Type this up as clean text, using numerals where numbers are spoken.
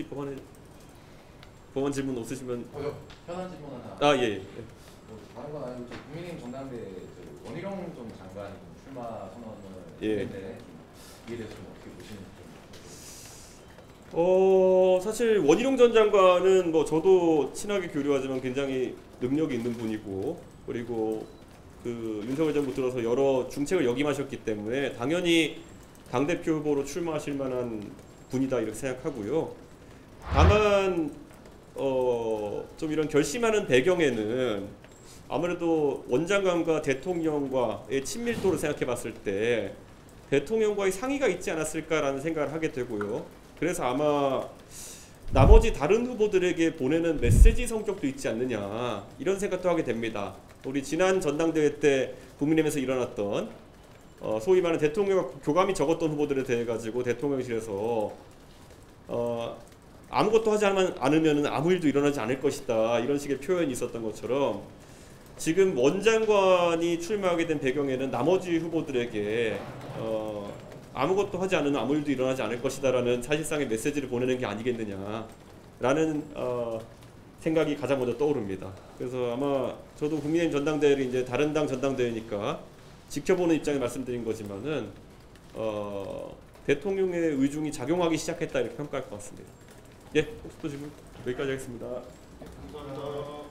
혹시 법원 질문 없으시면 편한 질문 하나. 예. 뭐 다른 건 아니고 국민의힘 전당대회 원희룡 좀 장관 출마 선언을 했는데 이에 대해서 좀 어떻게 보시는지. 사실 원희룡 전 장관은 뭐 저도 친하게 교류하지만 굉장히 능력이 있는 분이고, 그리고 그 윤석열 정부 들어서 여러 중책을 역임하셨기 때문에 당연히 당 대표 후보로 출마하실 만한 분이다 이렇게 생각하고요. 다만 좀 이런 결심하는 배경에는 아무래도 원장관과 대통령과의 친밀도를 생각해 봤을 때 대통령과의 상의가 있지 않았을까라는 생각을 하게 되고요. 그래서 아마 나머지 다른 후보들에게 보내는 메시지 성격도 있지 않느냐 이런 생각도 하게 됩니다. 우리 지난 전당대회 때 국민의힘에서 일어났던 소위 말하는 대통령과 교감이 적었던 후보들에 대해 가지고 대통령실에서 아무것도 하지 않으면 아무 일도 일어나지 않을 것이다 이런 식의 표현이 있었던 것처럼, 지금 원장관이 출마하게 된 배경에는 나머지 후보들에게 아무것도 하지 않으면 아무 일도 일어나지 않을 것이다 라는 사실상의 메시지를 보내는 게 아니겠느냐 라는 생각이 가장 먼저 떠오릅니다. 그래서 아마 저도 국민의힘 전당대회를 이제 다른 당 전당대회니까 지켜보는 입장에 말씀드린 거지만은 대통령의 의중이 작용하기 시작했다 이렇게 평가할 것 같습니다. 예, 혹시 또 질문 여기까지 하겠습니다. 감사합니다.